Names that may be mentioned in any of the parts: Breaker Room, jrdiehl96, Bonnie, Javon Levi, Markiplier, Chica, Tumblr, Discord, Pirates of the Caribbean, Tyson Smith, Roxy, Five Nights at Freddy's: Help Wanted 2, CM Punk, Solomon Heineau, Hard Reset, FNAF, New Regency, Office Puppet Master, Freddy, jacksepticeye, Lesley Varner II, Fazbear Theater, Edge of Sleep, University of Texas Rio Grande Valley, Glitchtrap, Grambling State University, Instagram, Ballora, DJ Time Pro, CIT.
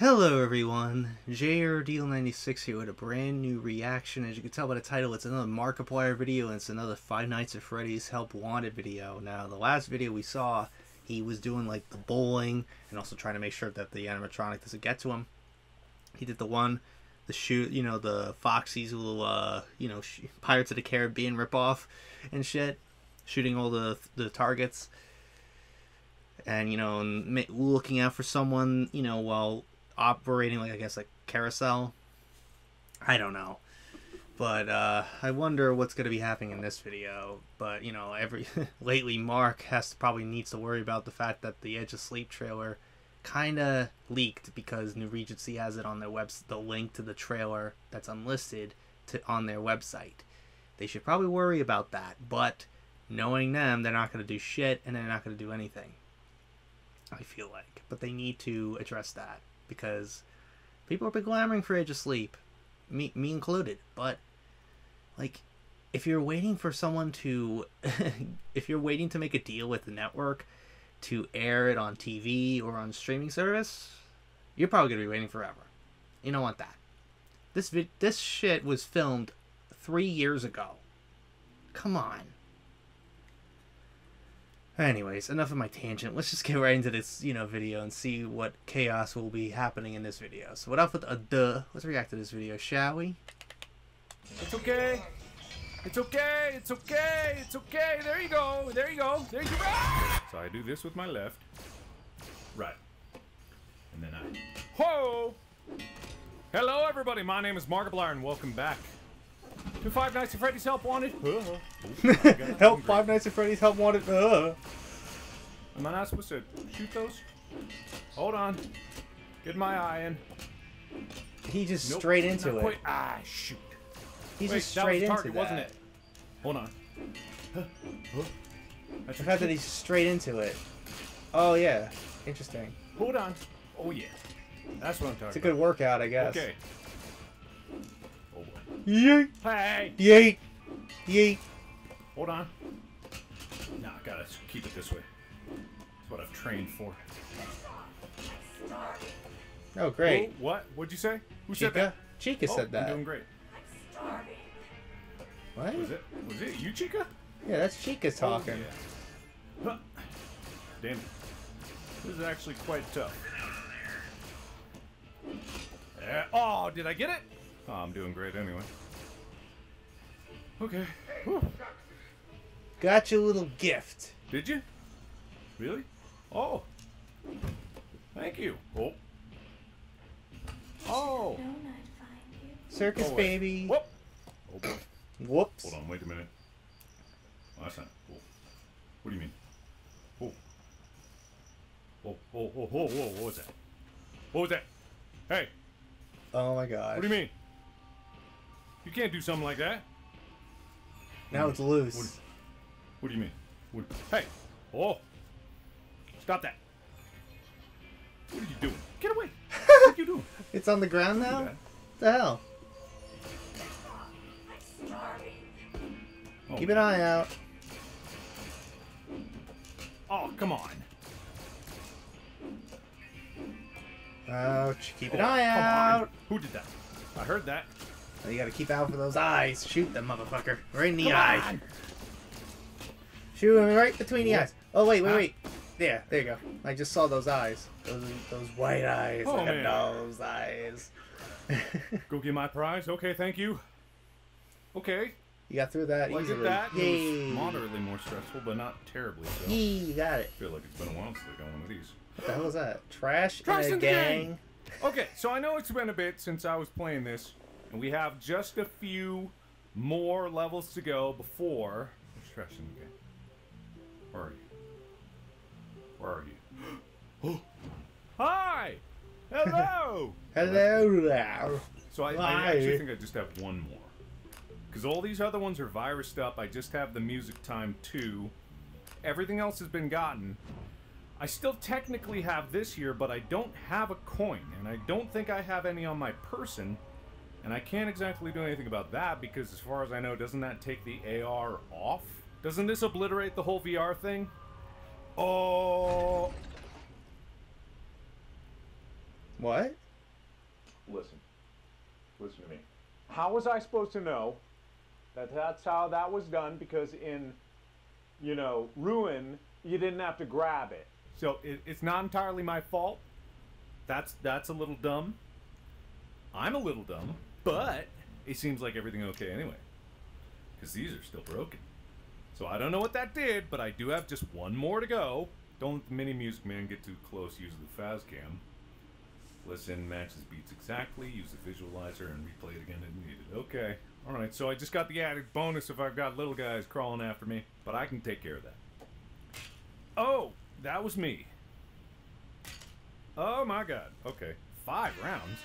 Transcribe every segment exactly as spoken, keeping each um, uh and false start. Hello everyone, j r diehl ninety-six here with a brand new reaction. As you can tell by the title, it's another Markiplier video and it's another Five Nights at Freddy's Help Wanted video. Now, the last video we saw, he was doing like the bowling and also trying to make sure that the animatronic doesn't get to him. He did the one, the shoot, you know, the Foxy's little, uh, you know, Pirates of the Caribbean ripoff and shit, shooting all the, the targets and, you know, and looking out for someone, you know, while operating like I guess like carousel, I don't know, but uh I wonder what's going to be happening in this video. But you know, every lately Mark has to, probably needs to worry about the fact that the Edge of Sleep trailer kind of leaked because New Regency has it on their webs the link to the trailer that's unlisted to on their website. They should probably worry about that, but knowing them, they're not going to do shit and they're not going to do anything, I feel like. But they need to address that, because people have been clamoring for Edge of Sleep, me, me included. But like, if you're waiting for someone to, if you're waiting to make a deal with the network to air it on T V or on streaming service, you're probably gonna be waiting forever. You don't want that. This vid, this shit was filmed three years ago. Come on. Anyways, enough of my tangent. Let's just get right into this, you know, video and see what chaos will be happening in this video. So without a duh, let's react to this video, shall we? It's okay. It's okay. It's okay. It's okay. There you go. There you go. There you go. So I do this with my left, right, and then I. Whoa! Hello, everybody. My name is Markiplier, and welcome back to Five Nights at Freddy's Help Wanted. Uh-huh. Ooh, help! Five Nights at Freddy's Help Wanted. Uh-huh. Am I not supposed to shoot those? Hold on. Get my eye in. He just nope, straight into it. Quite. Ah, shoot. He's Wait, just straight that was into target, that. Wasn't it? Hold on. Huh. Huh. The fact that he's straight into it. Oh yeah, interesting. Hold on. Oh yeah. That's what I'm talking about. It's a good about. workout, I guess. Okay. Yeet! Hey! Yeet! Yeet! Hold on. Nah, I gotta keep it this way. That's what I've trained for. Oh, great. Oh, what? What'd you say? Who Chica? said that? Chica oh, said that. I'm doing great. I'm starving. What? Was it, was it you, Chica? Yeah, that's Chica talking. Oh, yeah. Huh. Damn it. This is actually quite tough. Yeah. Oh, did I get it? Oh, I'm doing great anyway. Okay. Whew. Got you a little gift. Did you? Really? Oh. Thank you. Oh. Oh. Circus oh, Baby. Whoop. Oh, boy. Whoops. Hold on. Wait a minute. Oh, that's not. Oh. What do you mean? Oh. Oh, oh, oh, oh, oh. What was that? What was that? Hey. Oh, my God. What do you mean? You can't do something like that. Now it's loose. What, what do you mean? What, hey! Oh! Stop that! What are you doing? Get away! What are you doing? It's on the ground now? What the hell? Oh. Keep an eye out. Oh, come on! Ouch! Keep an oh, eye out! On. Who did that? I heard that. You gotta keep out for those eyes. Shoot them, motherfucker. Right in the Come eye. On. Shoot him right between the what? eyes. Oh, wait, wait, ah. wait. There, there you go. I just saw those eyes. Those, those white eyes. Oh, man. Those eyes. Go get my prize. Okay, thank you. Okay. You got through that well, easily. That. It was moderately more stressful, but not terribly so. Yee, you got it. I feel like it's been a while since I got one of these. What the hell is that? Trash, Trash in a gang. gang. Okay, so I know it's been a bit since I was playing this. And we have just a few more levels to go before. Trash in the game. Where are you? Where are you? Oh. Hi! Hello! Hello there! So I, I actually think I just have one more. Because all these other ones are virused up. I just have the music time too. Everything else has been gotten. I still technically have this here, but I don't have a coin. And I don't think I have any on my person. And I can't exactly do anything about that, because as far as I know, doesn't that take the A R off? Doesn't this obliterate the whole V R thing? Oh! What? listen. Listen to me. How was I supposed to know that that's how that was done? Because in, you know, Ruin, you didn't have to grab it. So it, it's not entirely my fault. That's, that's a little dumb. I'm a little dumb, but it seems like everything okay anyway. Because these are still broken. So I don't know what that did, but I do have just one more to go. Don't let the mini music man get too close. Use the Fazcam. Listen, matches beats exactly. Use the visualizer and replay it again if needed. Okay. Alright, so I just got the added bonus if I've got little guys crawling after me. But I can take care of that. Oh! That was me. Oh my god. Okay. Five rounds.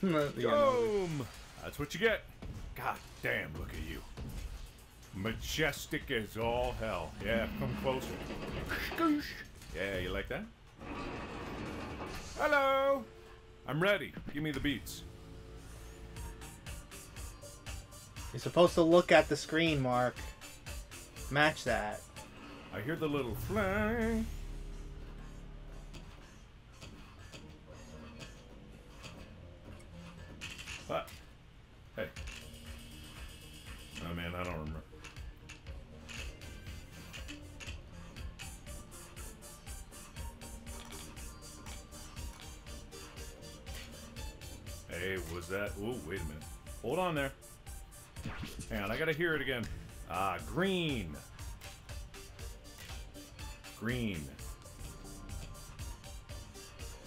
Boom! That's what you get. God damn, look at you. Majestic as all hell. Yeah, come closer. Skoosh. Yeah, you like that? Hello! I'm ready. Give me the beats. You're supposed to look at the screen, Mark. Match that. I hear the little fly. What? Hey. Oh man, I don't remember. Hey, was that? Oh, wait a minute. Hold on there. Hang on, I gotta hear it again. Ah, green. Green. And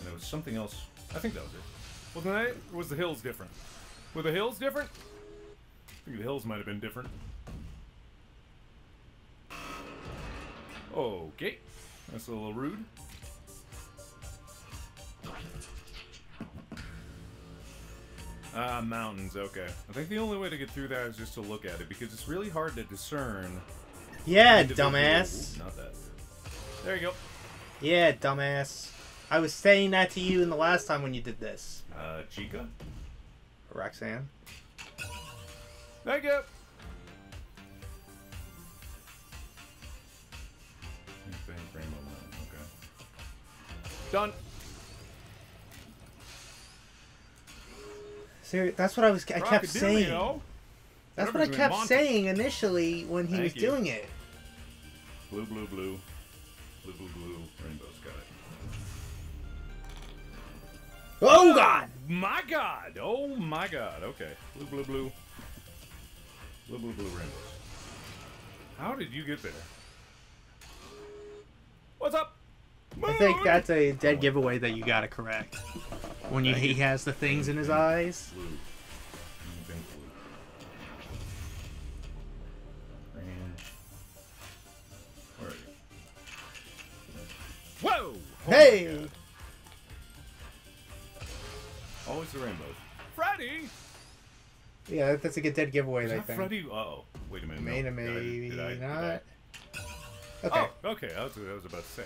there was something else. I think that was it. Wasn't that it? Or was the hills different? Were the hills different? I think the hills might have been different. Okay. That's a little rude. Ah, mountains. Okay. I think the only way to get through that is just to look at it, because it's really hard to discern. Yeah, dumbass. Ooh, not that. There you go. Yeah, dumbass. I was saying that to you in the last time when you did this. Uh, Chica? Roxanne? Thank you! Okay. Done! Seriously, that's what I was- I kept saying. That's what I kept saying initially when he was doing it. Blue, blue, blue. Blue, blue, blue, rainbow sky. Oh, God! My God! Oh, my God. Okay. Blue, blue, blue. Blue, blue, blue rainbows. How did you get there? What's up? Moon! I think that's a dead giveaway that you gotta correct. When you, he has the things in his eyes. Blue. Whoa! Oh hey! Always the rainbows. Freddy! Yeah, that's a good dead giveaway, I think. Freddy? Uh oh. Wait a minute. Maybe, no. maybe did I, did not. I, I... Okay. Oh, okay. I was, I was about to say.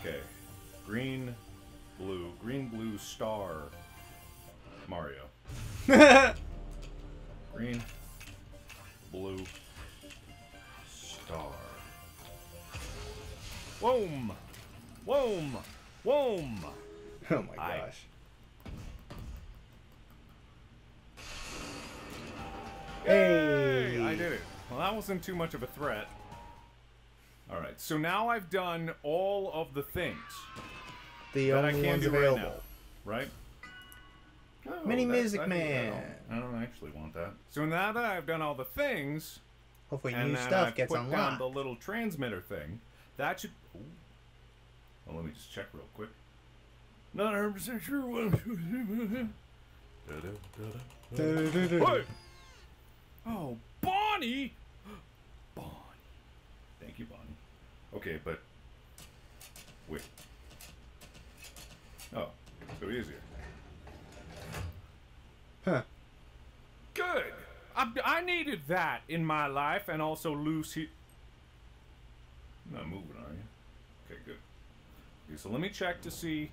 Okay. Green, blue. Green, blue, star. Mario. Green, blue, star. Whoom! Whoom! Whoom! Oh my gosh. Yay! Hey! I did it. Well, that wasn't too much of a threat. Alright, so now I've done all of the things. The that only I can ones do available. Right now. Right? Oh, Mini that, Music I Man! I don't, I don't actually want that. So now that I've done all the things, hopefully new stuff I've gets put unlocked. Down the little transmitter thing, that should... Ooh. Well, let me just check real quick. Not one hundred percent sure what I'm doing. Hey! Oh, Bonnie! Bonnie. Thank you, Bonnie. Okay, but... Wait. Oh, so easier. Huh. Good! I, I needed that in my life, and also Lucy... You're not moving, are you? Okay, good. Okay, so let me check to see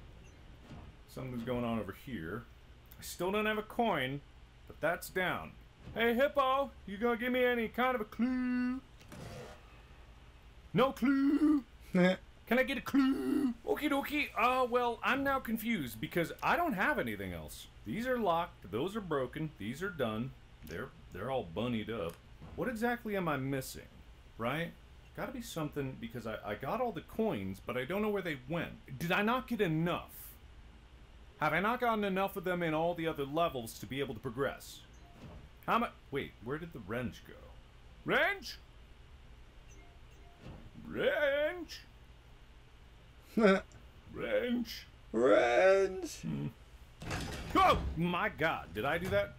something's going on over here. I still don't have a coin, but that's down. Hey, Hippo, you gonna give me any kind of a clue? No clue! Can I get a clue? Okie dokie. Uh, well, I'm now confused because I don't have anything else. These are locked. Those are broken. These are done. They're, they're all bunnied up. What exactly am I missing? Right? Gotta be something, because I, I got all the coins, but I don't know where they went. Did I not get enough? Have I not gotten enough of them in all the other levels to be able to progress? How much? Wait, where did the wrench go? Wrench? Wrench? Wrench? Wrench? Hmm. Oh! My God, did I do that?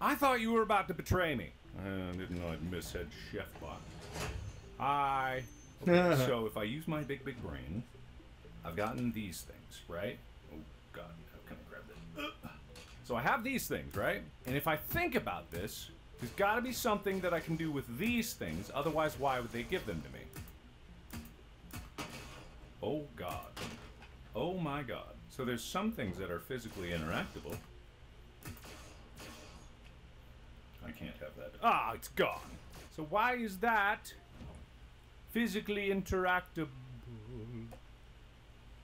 I thought you were about to betray me. I didn't know I'd mishead Chef Bot. Hi. Okay, so if I use my big, big brain, I've gotten these things, right? Oh, God. How can I grab this? Uh, so I have these things, right? And if I think about this, there's got to be something that I can do with these things. Otherwise, why would they give them to me? Oh, God. Oh, my God. So there's some things that are physically interactable. I can't have that. Ah, it's gone. So why is that physically interactable?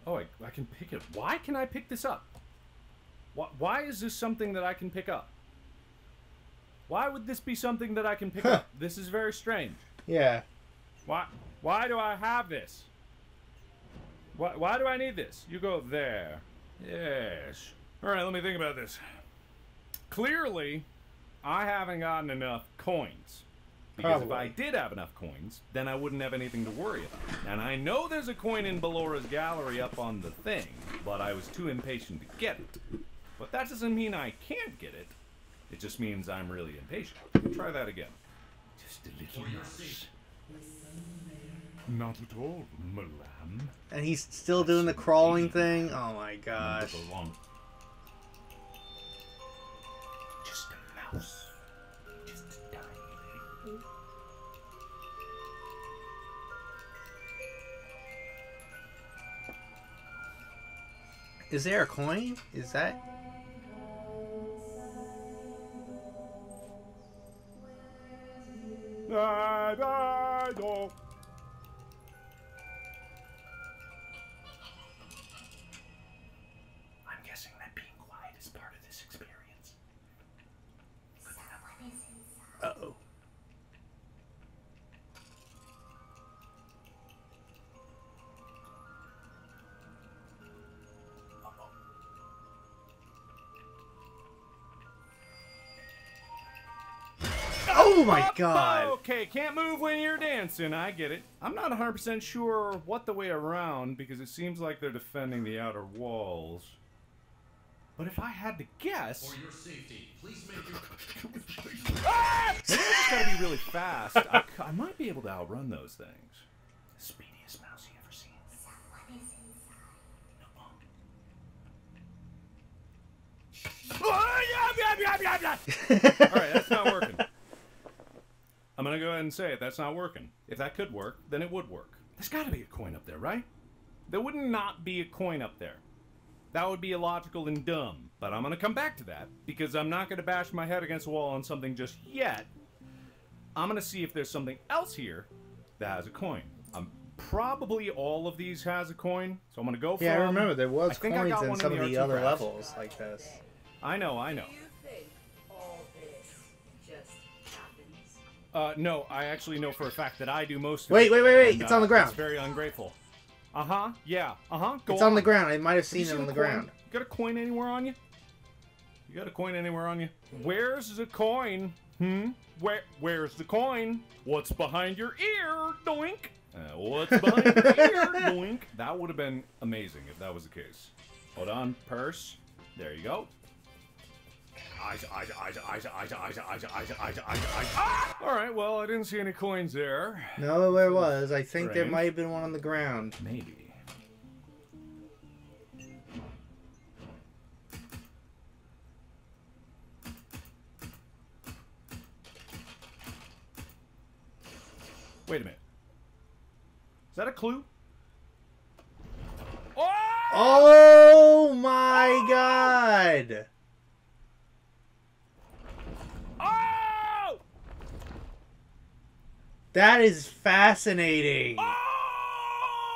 Oh, I, I can pick it. Why can I pick this up? Why, why is this something that I can pick up? Why would this be something that I can pick up? This is very strange. Yeah. Why, why do I have this? Why, why do I need this? You go there. Yes. All right, let me think about this. Clearly, I haven't gotten enough coins. Because Probably. If I did have enough coins, then I wouldn't have anything to worry about. And I know there's a coin in Ballora's gallery up on the thing, but I was too impatient to get it. But that doesn't mean I can't get it. It just means I'm really impatient. We'll try that again. Just a little less. Not at all, madam. And he's still doing the crawling thing? Oh my gosh. Just a mouse. Just a tiny little. Is there a coin? Is that... Da, da, da. I'm guessing that being quiet is part of this experience. Uh-oh. Oh my God. Okay, can't move when you're dancing. I get it. I'm not one hundred percent sure what the way around, because it seems like they're defending the outer walls. But if I had to guess... For your safety, please make your... Ah! Maybe I just gotta be really fast. I, I might be able to outrun those things. The speediest mouse you ever seen. Someone is inside. No bomb. Alright, that's not working. I'm going to go ahead and say it. That's not working. If that could work, then it would work. There's got to be a coin up there, right? There would not be a coin up there. That would be illogical and dumb. But I'm going to come back to that, because I'm not going to bash my head against the wall on something just yet. I'm going to see if there's something else here that has a coin. I'm probably all of these has a coin, so I'm going to go for it. Yeah, them. I remember there was I coins in some of the other graphs. levels like this. I know, I know. Uh, no, I actually know for a fact that I do most of it. Wait, wait, wait, wait. And, uh, it's on the ground. It's very ungrateful. Uh-huh. Yeah. Uh-huh. Go It's on, on the ground. I might have seen have it on the coin? ground. You got a coin anywhere on you? You got a coin anywhere on you? Where's the coin? Hmm? Where? Where's the coin? What's behind your ear? Doink. Uh, what's behind your ear? Doink. That would have been amazing if that was the case. Hold on. Purse. There you go. Eyes, eyes, eyes, eyes, eyes, eyes, eyes, eyes, eyes, eyes, eyes. All right, well, I didn't see any coins there. No, there was. I think Strange. there might have been one on the ground. Maybe. Wait a minute. Is that a clue? Oh! Oh my oh! God! That is fascinating. Oh!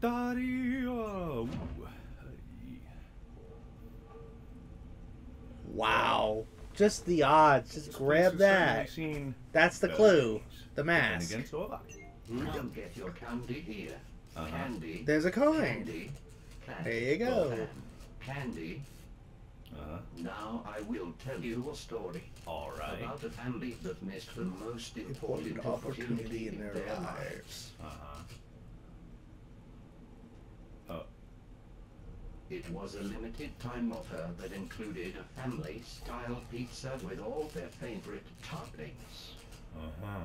Dario. Wow. Just the odds. Just grab that. That's the clue. The mask. You don't get your candy here. Uh-huh. Candy. There's a coin. Candy. There you go. Candy. Uh-huh. Now I will tell you a story. All right. About a family that missed the most important, important opportunity, opportunity in their, their lives. lives. Uh-huh. It was a limited time offer that included a family-style pizza with all their favorite toppings. Uh-huh.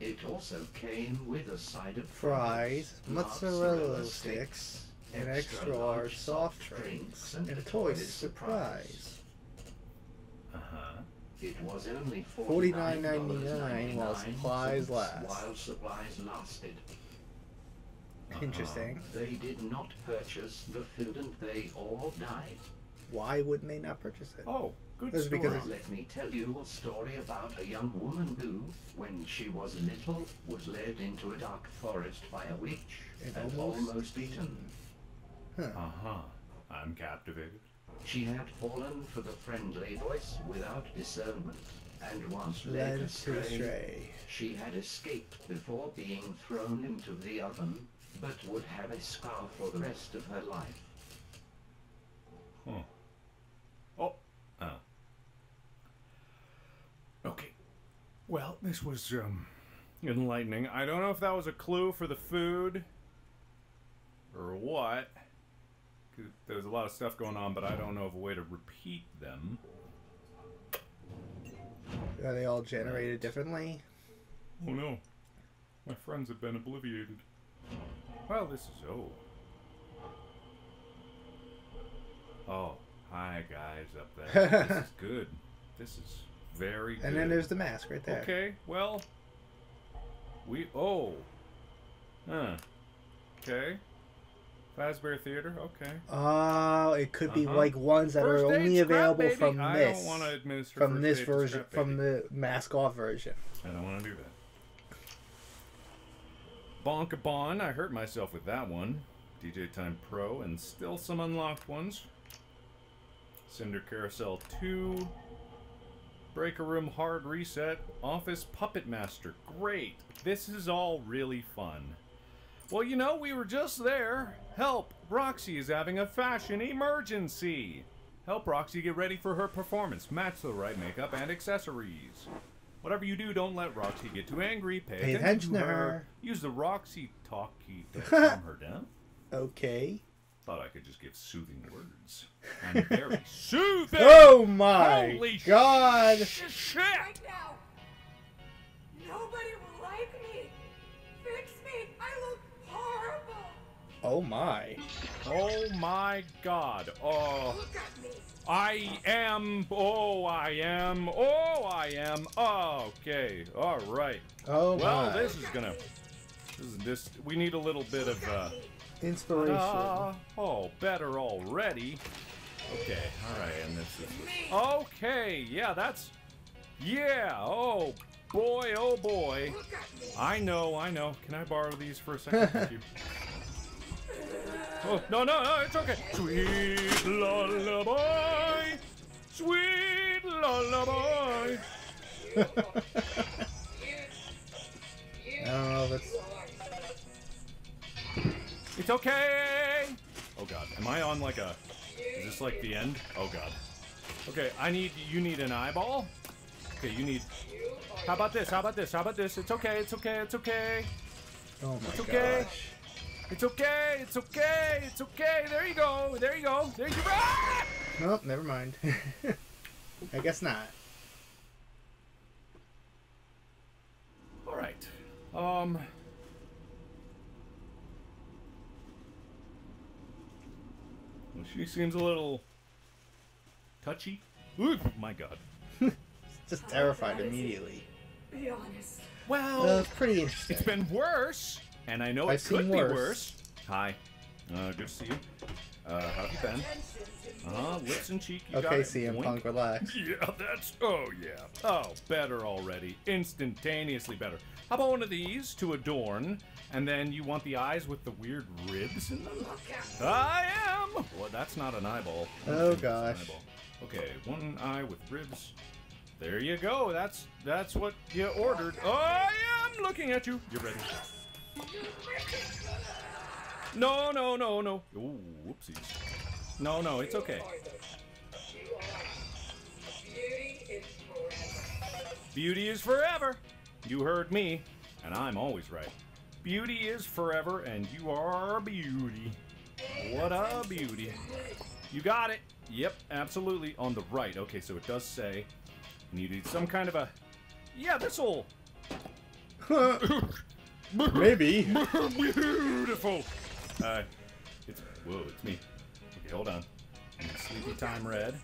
It also came with a side of fries, mozzarella sticks, and extra-large soft drinks, and a toy surprise. Uh-huh. It was only forty-nine ninety-nine while supplies last. While supplies lasted. Interesting. Uh, they did not purchase the food and they all died. Why wouldn't they not purchase it? Oh, good story. Because it's... Let me tell you a story about a young woman who, when she was little, was led into a dark forest by a witch it and almost, almost eaten. Huh. Uh-huh. I'm captivated. She had fallen for the friendly voice without discernment and was led, led astray. astray. She had escaped before being thrown into the oven, but would have a scar for the rest of her life. Huh. Oh. Oh. Okay. Well, this was um, enlightening. I don't know if that was a clue for the food or what. There's a lot of stuff going on, but I don't know of a way to repeat them. Are they all generated differently? Oh no. My friends have been obliviated. Well, this is old. Oh, hi guys up there. This is good. This is very good. And then there's the mask right there. Okay, well, we oh, huh? Okay, Fazbear Theater. Okay. Oh, it could be uh-huh. like ones that First are only available crap, from I this, don't from this version, crap, from the mask off version. I don't want to do that. Bonk a Bon, I hurt myself with that one. D J Time Pro, and still some unlocked ones. Cinder Carousel two. Breaker Room Hard Reset. Office Puppet Master. Great. This is all really fun. Well, you know, we were just there. Help! Roxy is having a fashion emergency! Help Roxy get ready for her performance. Match the right makeup and accessories. Whatever you do, don't let Roxy get too angry. Pay, Pay attention to her. her. Use the Roxy talkie to calm her down. Okay. Thought I could just give soothing words. I'm very soothing. Oh my Holy God! Sh shit! Right now, nobody will like me. Fix me. I look horrible. Oh my! Oh my God! Oh. Look at me. I am, oh, I am, oh, I am, oh, okay, all right. Oh, well, my. this is gonna, this is just, we need a little bit of, uh... inspiration. Uh, oh, better already. Okay, all right, and this is, okay, yeah, that's, yeah, oh, boy, oh, boy. I know, I know. Can I borrow these for a second? Thank you. Oh, no, no, no, it's okay. Sweet lullaby. Sweet lullaby. No, that's... It's okay. Oh, God. Am I on like a... Is this like the end? Oh, God. Okay, I need... You need an eyeball? Okay, you need... How about this? How about this? How about this? It's okay. It's okay. It's okay. Oh, my It's okay. Gosh. It's okay, it's okay, it's okay. There you go, there you go, there you go. Ah! Nope, never mind. I guess not. All right. Um. Well, she seems a little touchy. Ooh, my God. Just terrified immediately. Be honest. Well, well, it's pretty interesting. It's been worse. And I know I've it could worse. be worse. Hi. Uh, good to see you. Uh, how have you been? Uh, lips and cheek, you okay, got it. C M Punk, relax. Yeah, that's... Oh, yeah. Oh, better already. Instantaneously better. How about one of these to adorn, and then you want the eyes with the weird ribs in them? I am! Well, that's not an eyeball. Oh, gosh. Eyeball. Okay, one eye with ribs. There you go. That's that's what you ordered. Oh, I am looking at you. You're ready. No, no, no, no. Ooh, whoopsies. No, no, it's okay. Beauty is forever. You heard me, and I'm always right. Beauty is forever, and you are beauty. What a beauty. You got it. Yep, absolutely. On the right. Okay, so it does say, and you need some kind of a... Yeah, this'll... Maybe. Beautiful. Uh, it's whoa, it's me. Okay, hold on. Sleepy time red.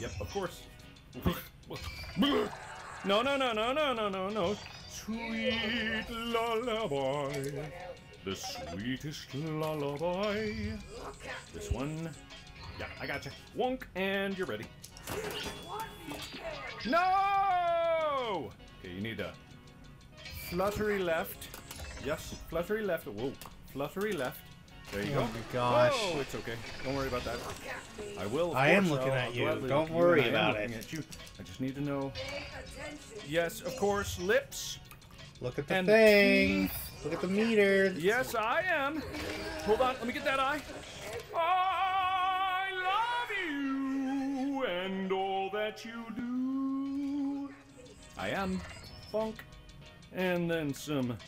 Yep, of course. No, no, no, no, no, no, no, no. Sweet lullaby. The sweetest lullaby. This one. Yeah, I gotcha. Wonk, and you're ready. No! Okay, you need a fluttery left. Yes, fluttery left. Whoa, fluttery left. There you oh go. Oh my gosh! Oh, it's okay. Don't worry about that. I will. I am looking so. at you. Don't look worry you. about it. At you. I just need to know. Yes, of course. Lips. Look at the and thing. Teeth. Look at the meter. Yes, I am. Hold on. Let me get that eye. I love you and all that you do. I am Funk. And then some.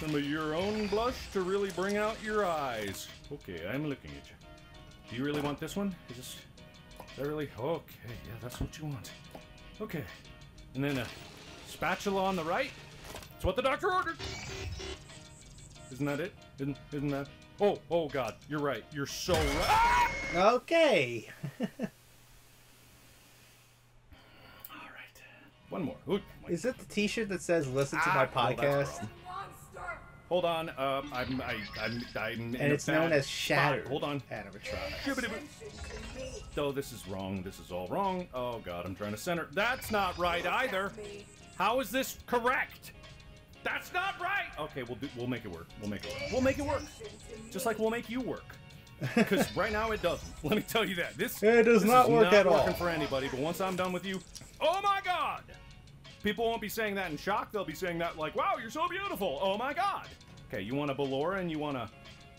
Some of your own blush to really bring out your eyes. Okay, I'm looking at you. Do you really want this one? Is this... Is that really... Okay, yeah, that's what you want. Okay. And then a spatula on the right. It's what the doctor ordered. Isn't that it? Isn't, isn't that... Oh, oh God, you're right. You're so right. Okay. All right. One more. Ooh, Is it the t-shirt that says, listen to my ah, podcast? Well, hold on, uh, I'm, I, I'm, I'm in and it's known as Shattered. Spot. Hold on. Animatronics. So this is wrong. This is all wrong. Oh God, I'm trying to center. That's not right either. How is this correct? That's not right. Okay, we'll do, we'll make it work. We'll make it work. We'll make it work. Just like we'll make you work. Because right now it doesn't. Let me tell you that. This it does this not is work not at all. For anybody. But once I'm done with you, oh my God. People won't be saying that in shock. They'll be saying that like, wow, you're so beautiful. Oh, my God. Okay, you want a Ballora and you want a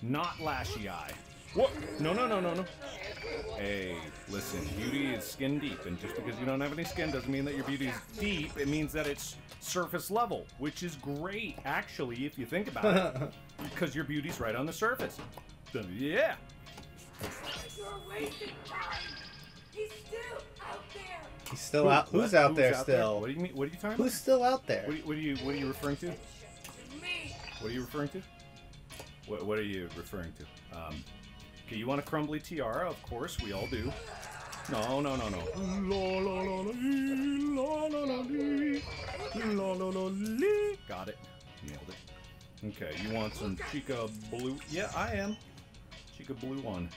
not lashy eye. What? No, no, no, no, no. Hey, listen, beauty is skin deep. And just because you don't have any skin doesn't mean that your beauty is deep. It means that it's surface level, which is great, actually, if you think about it. Because your beauty's right on the surface. So, yeah. You're wasting time. He's still out there. He's still Who, out. Who's, who's out there who's out still? There? What do you mean? What are you talking about? Who's still out there? What are you, what are you, what are you referring to? What are you referring to? What, what are you referring to? Um, okay, you want a crumbly tiara? Of course, we all do. No, no, no, no. Got it. Nailed it. Okay, you want some Chica blue? Yeah, I am. Chica blue one.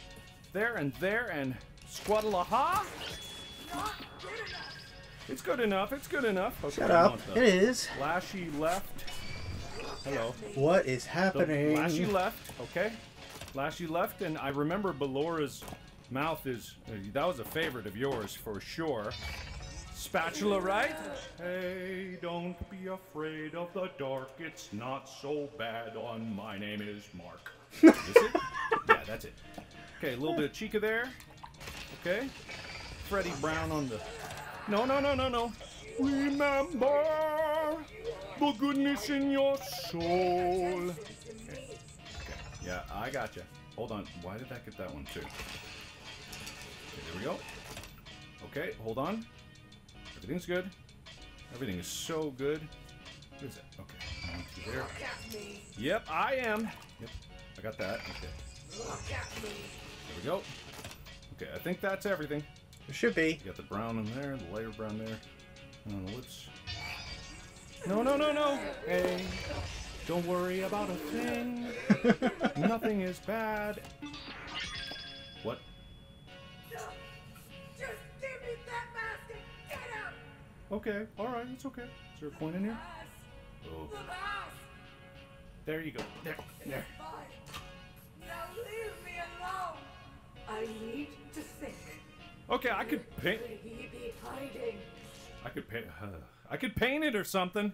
There and there and Squadalaha. Not good enough. It's good enough. It's good enough. Okay, Shut up. It is. Lashy left. Hello. What is happening? So, lashy left. Okay. Lashy left. And I remember Ballora's mouth is... Uh, that was a favorite of yours for sure. Spatula right. Hey, don't be afraid of the dark. It's not so bad on My Name is Mark. Is it? Yeah, that's it. Okay, a little bit of Chica there. Okay. Freddy Brown on the... No, no, no, no, no. Remember the goodness in your soul. Okay. Okay. Yeah, I gotcha. Hold on. Why did I get that one, too? Okay, there we go. Okay, hold on. Everything's good. Everything is so good. What is that? Okay. There. Yep, I am. Yep, I got that. Okay. There we go. Okay, I think that's everything. It should be. You got the brown in there, the lighter brown there. I don't know what's... No, no, no, no! Hey. Don't worry about a thing. Nothing is bad. What? No. Just give me that mask and get up. Okay, alright, it's okay. Is there a coin in here? Oh. The mask. There you go. There. It's there. Fine. Now leave me alone. I need to think. Okay, I could paint. I could paint. Uh, I could paint it or something.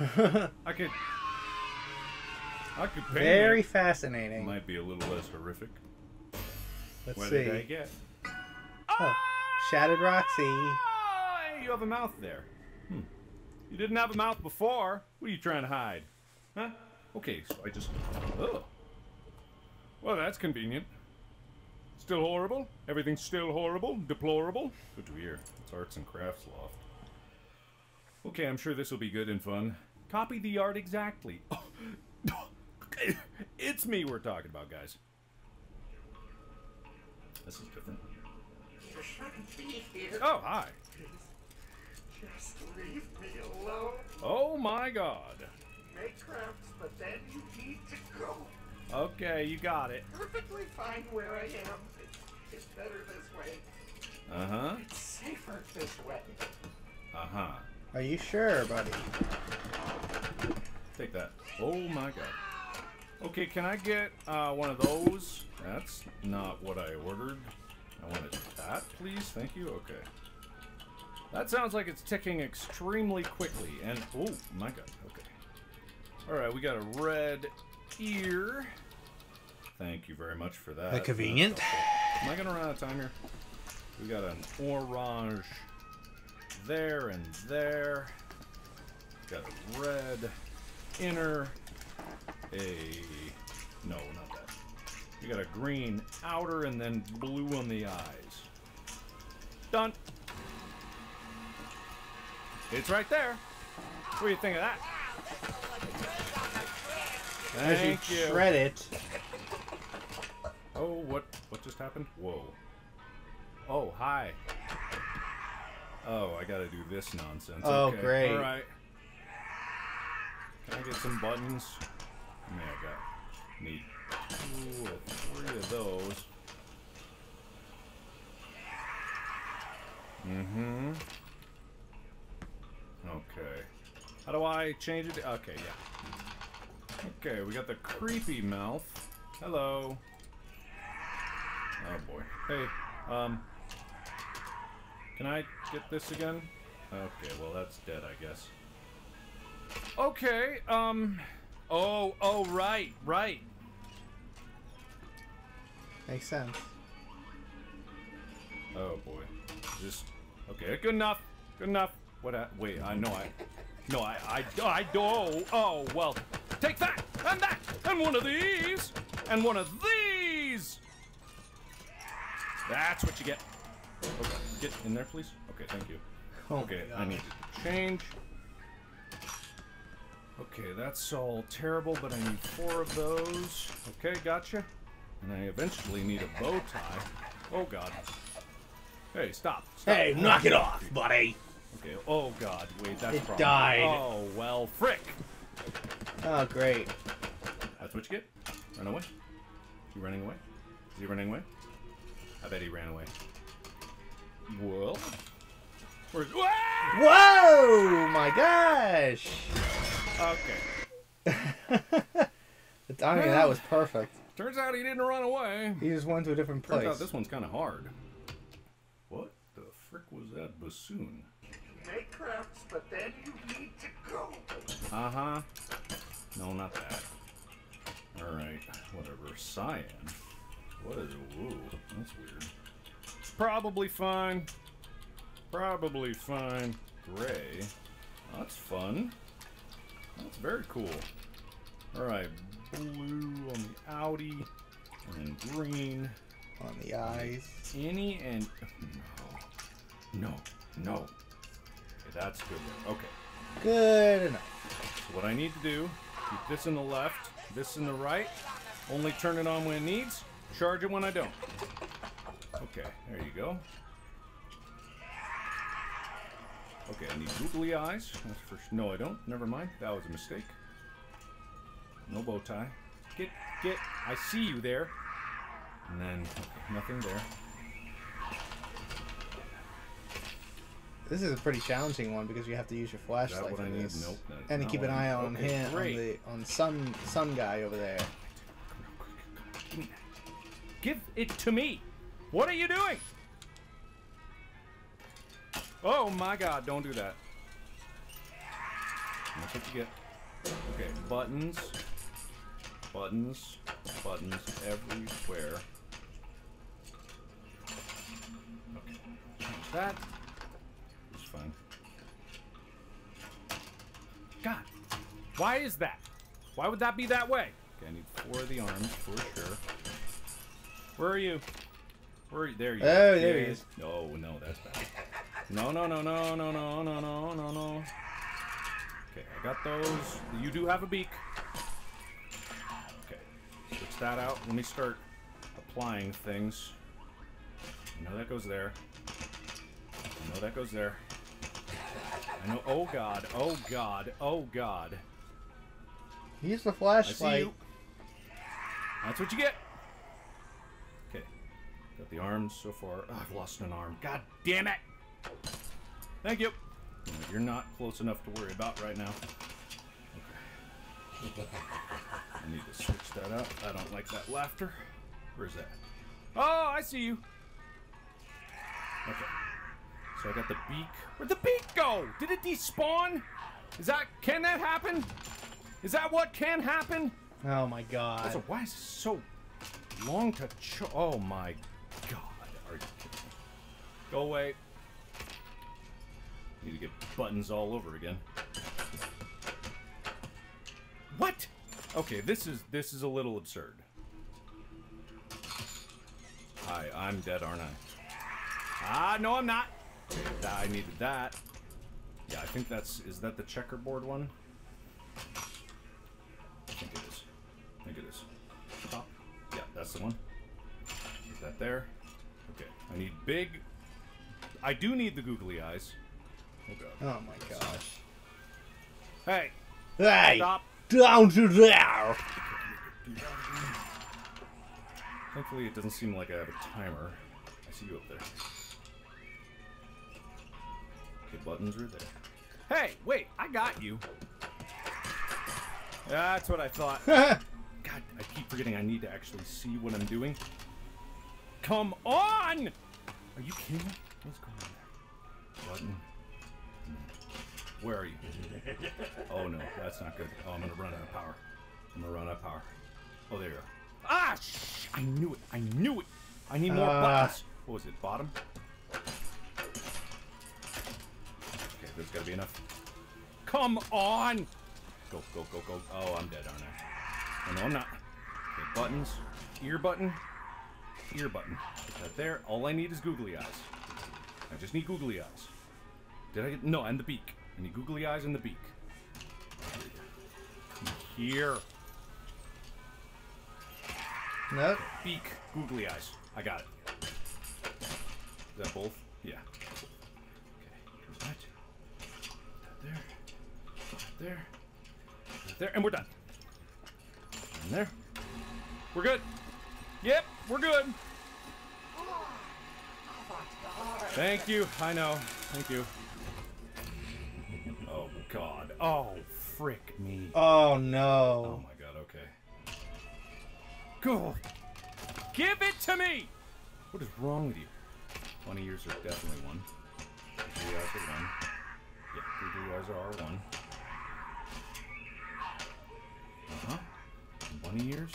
I could. I could paint. Very it. Fascinating. It might be a little less horrific. Let's what see. What did I get? Oh, Shattered Roxy. You have a mouth there. Hmm. You didn't have a mouth before. What are you trying to hide? Huh? Okay, so I just. Oh. Well, that's convenient. Still horrible. Everything's still horrible. Deplorable. Good to hear. It's Arts and Crafts Loft. Okay, I'm sure this will be good and fun. Copy the art exactly. Oh. It's me we're talking about, guys. This is different. You shouldn't be here. Oh, hi. Please, just leave me alone. Oh, my God. You make crafts, but then you need to go. Okay, you got it. Perfectly fine where I am. It's, it's better this way. Uh-huh. It's safer this way. Uh-huh. Are you sure, buddy? Take that. Oh, my God. Okay, can I get uh, one of those? That's not what I ordered. I wanted that, please. Thank you. Okay. That sounds like it's ticking extremely quickly. And, oh, my God. Okay. All right, we got a red ear. Thank you very much for that. That's convenient. Am I going to run out of time here? We got an orange there and there. Got a red inner. A. No, not that. We got a green outer and then blue on the eyes. Done. It's right there. What do you think of that? Thank you. As you shred it. Oh, what? What just happened? Whoa. Oh, hi. Oh, I gotta do this nonsense. Oh, okay. Great. All right. Can I get some buttons? I mean, I got need two or three of those. Mm-hmm. Okay. How do I change it? Okay, yeah. Okay, we got the creepy mouth. Hello. Oh, boy. Hey, um... can I get this again? Okay, well, that's dead, I guess. Okay, um... Oh, oh, right, right. Makes sense. Oh, boy. Just... okay, good enough. Good enough. What I... wait, I know I... No, I... I... I... Oh, oh, well. Take that! And that! And one of these! And one of these! That's what you get. Okay, get in there, please. Okay, thank you. Oh, okay, I need to change. Okay, that's all terrible, but I need four of those. Okay, gotcha. And I eventually need a bow tie. Oh, God. Hey, stop. Stop. Hey, knock it off, buddy. Okay, oh, God. Wait, that's it died. Oh, well, frick. Oh, great. That's what you get. Run away. You running away? Is he running away? I bet he ran away. Whoa. Where's... Whoa! Whoa! My gosh! Okay. I mean, that was perfect. Turns out he didn't run away. He just went to a different place. Turns out this one's kind of hard. What the frick was that bassoon? You make crafts, but then you need to go. Uh-huh. No, not that. Alright. Whatever. Cyan. What is a woo? That's weird. Probably fine. Probably fine. Gray. Well, that's fun. That's very cool. Alright, blue on the outie, and green on the eyes. Any and... no. No. No. Okay, that's good. Okay. Good enough. So what I need to do, keep this in the left, this in the right, only turn it on when it needs, charge it when I don't. Okay, there you go. Okay, I need googly eyes. That's for, no, I don't. Never mind. That was a mistake. No bow tie. Get, get. I see you there. And then nothing there. This is a pretty challenging one because you have to use your flashlight for this. Nope, no, and to keep an eye on him, on the on some some guy over there. Give it to me. What are you doing? Oh my God! Don't do that. That's what you get. Okay, buttons, buttons, buttons everywhere. Okay, change that. Fine. God, why is that? Why would that be that way? Okay, I need four of the arms for sure. Where are you? Where are you? There you oh, go. Oh, there he is. No, oh, no, that's bad. No, no, no, no, no, no, no, no, no, no. Okay, I got those. You do have a beak. Okay, switch that out. Let me start applying things. I know that goes there. I know that goes there. I know. Oh God! Oh God! Oh God! Use the flashlight. I see you. That's what you get. Okay, got the arms so far. Oh, I've lost an arm. God damn it! Thank you. You're not close enough to worry about right now. Okay. I need to switch that up. I don't like that laughter. Where's that? Oh, I see you. Okay. So I got the beak. Where'd the beak go? Did it despawn? Is that, can that happen? Is that what can happen? Oh my God. Also, why is it so long to ch- oh my God. Are you kidding me? Go away. Need to get buttons all over again. What? Okay, this is, this is a little absurd. I, I'm dead, aren't I? Ah, no I'm not. I needed that. Yeah, I think that's... Is that the checkerboard one? I think it is. I think it is. Top. Yeah, that's the one. Put that there. Okay. I need big... I do need the googly eyes. Oh, God. Oh, my gosh. Hey! Hey! Stop! Down to there! Thankfully, it doesn't seem like I have a timer. I see you up there. The buttons are there. Hey, wait, I got you. That's what I thought. God, I keep forgetting I need to actually see what I'm doing. Come on! Are you kidding me? What's going on there? Button. Where are you? Oh no, that's not good. Oh, I'm gonna run out of power. I'm gonna run out of power. Oh, there you are. Ah, sh I knew it. I knew it. I need more uh... buttons. What was it, bottom? There's gotta be enough. Come on! Go, go, go, go. Oh, I'm dead, aren't I? Oh, no, I'm not. Okay, buttons. Ear button. Ear button. Put that there. All I need is googly eyes. I just need googly eyes. Did I get... No, and the beak. I need googly eyes and the beak. Here. Nope. Beak. Googly eyes. I got it. Is that both? Yeah. There, there, there, and we're done. And there. We're good. Yep, we're good. Thank you. I know. Thank you. Oh, God. Oh, frick me. Oh, no. Oh, my God. Okay. Go. Give it to me. What is wrong with you? Funny ears are definitely one. Three eyes are one. Yeah, googly eyes are one. Uh-huh. Bunny ears.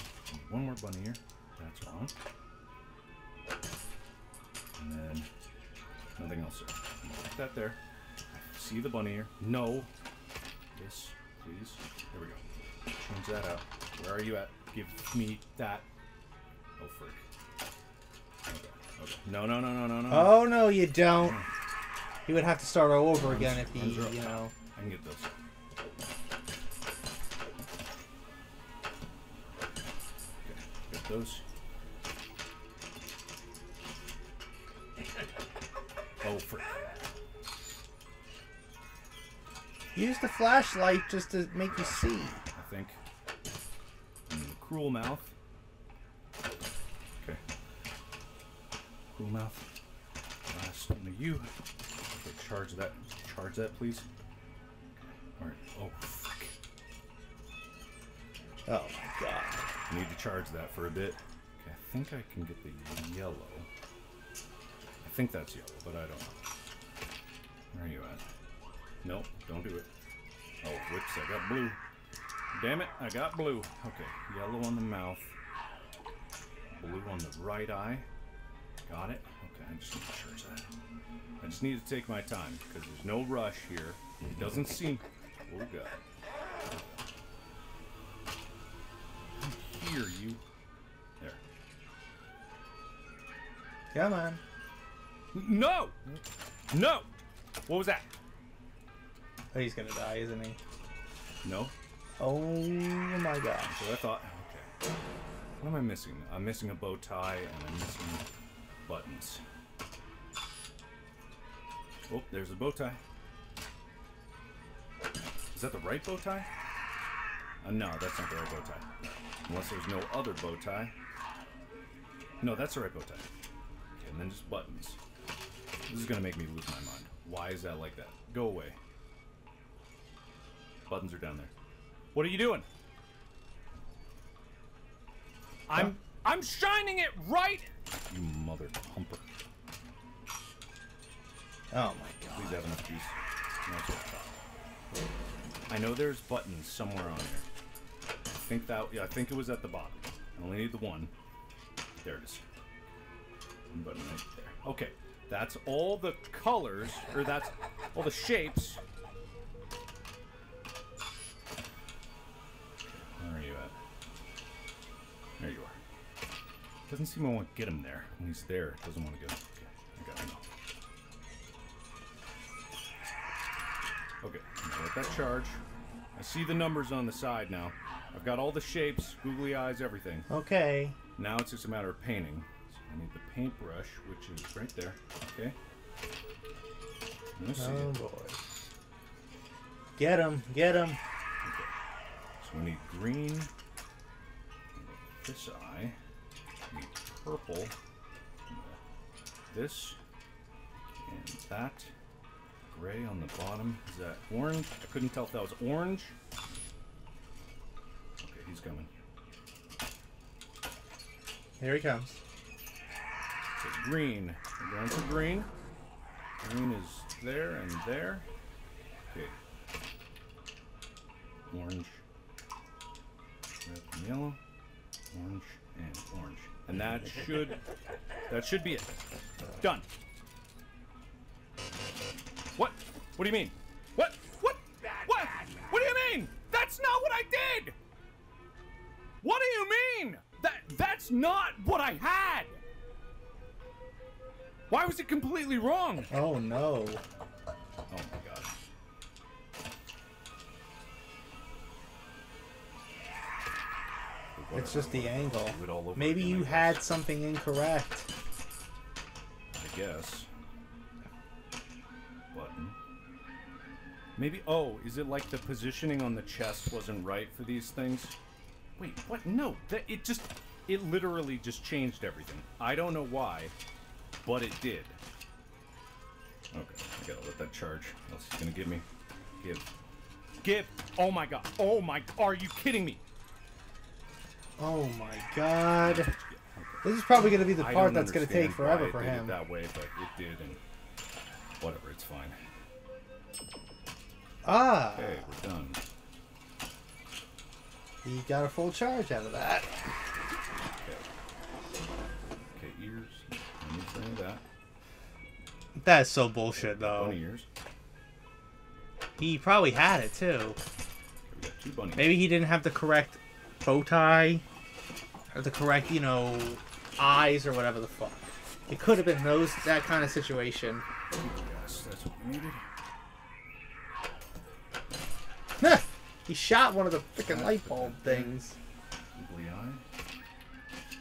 One more bunny ear. That's wrong. And then nothing else there. I'm gonna put that there. I see the bunny ear. No. Yes, please. There we go. Change that out. Where are you at? Give me that. Oh, frick. Okay. Okay. No, no, no, no, no, no. Oh, no, you don't. No. He would have to start all over again if he, you know. I can get those. Okay, get those. Oh, frick. Use the flashlight just to make you see. I think. Cruel Mouth. Okay. Cruel Mouth. Last one to you. Okay, charge that. Charge that, please. All right. Oh, fuck. Oh, my God. I need to charge that for a bit. Okay, I think I can get the yellow. I think that's yellow, but I don't know. Where are you at? Nope, don't do it. Oh, whoops, I got blue. Damn it, I got blue. Okay, yellow on the mouth. Blue on the right eye. Got it. Okay, I just need to charge that. I just need to take my time, because there's no rush here. It doesn't seem... Oh, God. I hear you. There. Come on. No! No! What was that? Oh, he's gonna die, isn't he? No. Oh my God. That's what I thought. Okay. What am I missing? I'm missing a bow tie and I'm missing buttons. Oh, there's a bow tie. Is that the right bow tie? Uh, no, that's not the right bow tie. Unless there's no other bow tie. No, that's the right bow tie. Okay, and then just buttons. This is gonna make me lose my mind. Why is that like that? Go away. Buttons are down there. What are you doing? Huh? I'm I'm shining it right. You mother humper. Oh my God. Please have enough juice. That's what I thought. I know there's buttons somewhere on here. I think that yeah, I think it was at the bottom. I only need the one. There it is. One button right there. Okay. That's all the colors, or that's all the shapes. Where are you at? There you are. Doesn't seem I want to get him there. When he's there, it doesn't want to go. Okay, I got him. Okay, let that charge. I see the numbers on the side now. I've got all the shapes, googly eyes, everything. Okay. Now it's just a matter of painting. So I need the paintbrush, which is right there. Okay. Let's see. Oh boy. Get him! Get him! So we need green, this eye, we need purple, this, and that, gray on the bottom. Is that orange? I couldn't tell if that was orange. Okay, he's coming. Here he comes. So green, we're going for green. Green is there and there. Okay. Orange. Red and yellow, orange and orange, and that should that should be it. Done. What? What do you mean? What? What? What? What do you mean? That's not what I did. What do you mean? That that's not what I had. Why was it completely wrong? Oh no. Oh. It's just the angle. Maybe you had something incorrect. I guess. Button. Maybe. Oh, is it like the positioning on the chest wasn't right for these things? Wait, what? No, that it just. It literally just changed everything. I don't know why, but it did. Okay, I gotta let that charge. What else is gonna give me? Give. Give! Oh my God! Oh my. Are you kidding me? Oh my God! Okay. This is probably going to be the part that's going to take forever for him. I did it that way, but it did, and whatever, it's fine. Ah! Okay, we're done. He got a full charge out of that. Okay. Okay, ears. I need to do that. That's so bullshit, okay, though. Bunny ears. He probably had it too. Okay, we got two bunny ears. Maybe he didn't have the correct bow tie, or the correct, you know, eyes or whatever the fuck. It could have been those, that kind of situation. Yes, that's what we needed. He shot one of the freaking light bulb things. Googly eye.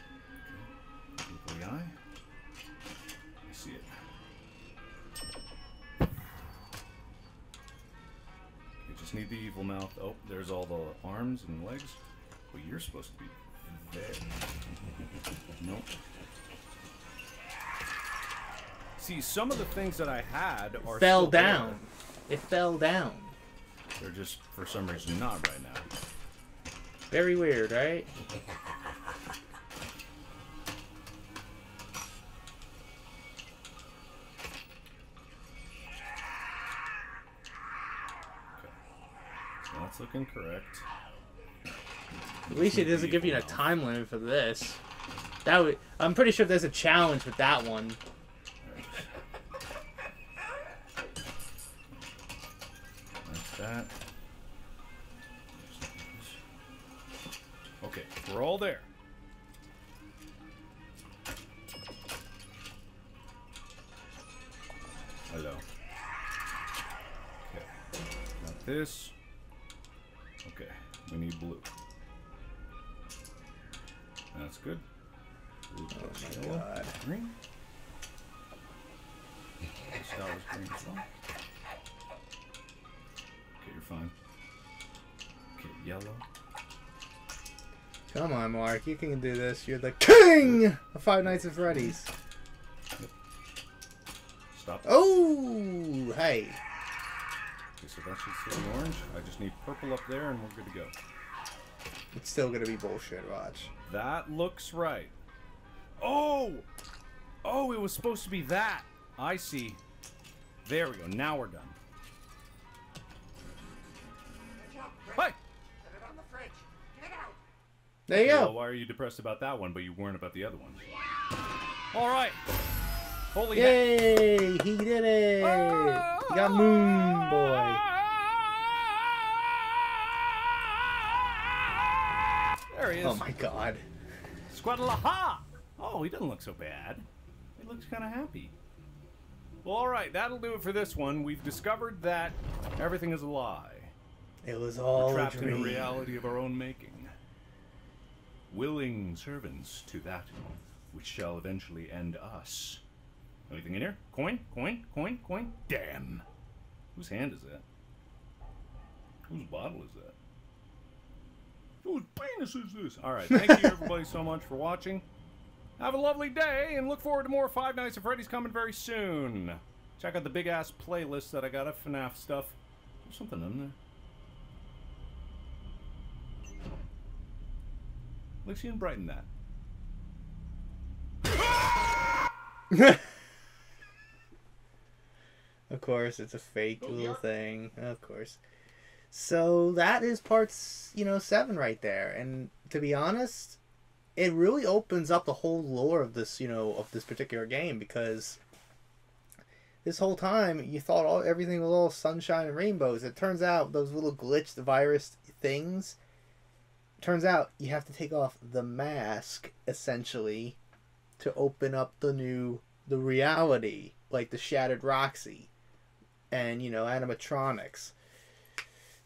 Googly eye. I see it. You just need the evil mouth. Oh, there's all the arms and legs. Well, you're supposed to be there. Nope. See, some of the things that I had are fell down. There. It fell down. They're just for some reason not right now. Very weird, right? Looking correct. At least it doesn't give you a time limit for this. That would, I'm pretty sure there's a challenge with that one. Like that. Okay, we're all there. Hello. Okay. Not this. Okay, we need blue. That's good. Blue, oh my god. Green. That was green as well. Okay, you're fine. Okay, yellow. Come on, Mark. You can do this. You're the king of Five Nights at Freddy's. Stop. Oh, hey. So that should still be orange. I just need purple up there and we're good to go. It's still gonna be bullshit, watch. That looks right. Oh! Oh, it was supposed to be that! I see. There we go, now we're done. Good job, Chris. Hey! Set it on the fridge. Get out! There you go! Well, why are you depressed about that one, but you weren't about the other one? Alright! Holy Yay! Heck. He did it! Ah! You got Moon Boy. There he is. Oh my god. Squadalaha! Oh, he doesn't look so bad. He looks kind of happy. Well, alright, that'll do it for this one. We've discovered that everything is a lie. It was all a dream. We're trapped in a reality of our own making. Willing servants to that which shall eventually end us. Anything in here? Coin? Coin? Coin? Coin? Damn! Whose hand is that? Whose bottle is that? Whose penis is this? Alright, thank you everybody so much for watching. Have a lovely day, and look forward to more Five Nights at Freddy's coming very soon. Check out the big-ass playlist that I got of FNAF stuff. There's something in there. Lexi and brighten that. Of course, it's a fake little thing. Of course. So that is part, you know, seven right there. And to be honest, it really opens up the whole lore of this, you know, of this particular game, because this whole time you thought all everything was all sunshine and rainbows. It turns out those little glitched virus things. Turns out you have to take off the mask essentially to open up the new the reality, like the shattered Roxy. And, you know, animatronics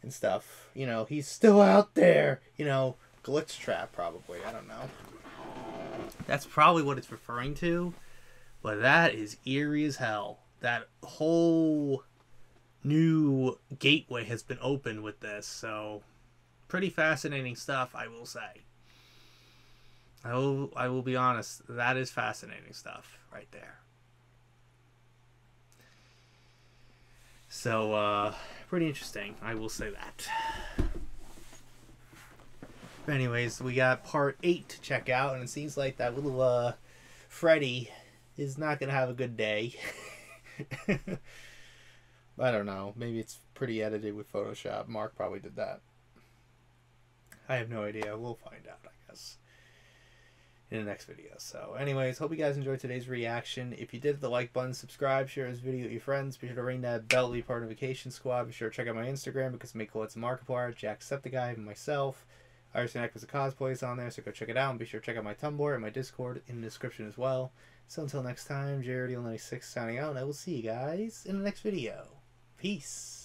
and stuff. You know, he's still out there. You know, Glitchtrap, probably. I don't know. That's probably what it's referring to. But that is eerie as hell. That whole new gateway has been opened with this. So, pretty fascinating stuff, I will say. I will, I will be honest. That is fascinating stuff right there. So, uh, pretty interesting, I will say that. But anyways, we got part eight to check out, and it seems like that little, uh, Freddy is not going to have a good day. I don't know, maybe it's pretty edited with Photoshop. Mark probably did that. I have no idea, we'll find out, I guess, in the next video. So anyways, hope you guys enjoyed today's reaction. If you did, the like button, subscribe, share this video with your friends, be sure to ring that bell to be part of the notification squad. Be sure to check out my Instagram, because me, Colette's Markiplier, Jacksepticeye, and myself. I already connect with the cosplays on there, so go check it out, and be sure to check out my Tumblr and my Discord in the description as well. So until next time, j r d e h l ninety-six signing out, and I will see you guys in the next video. Peace.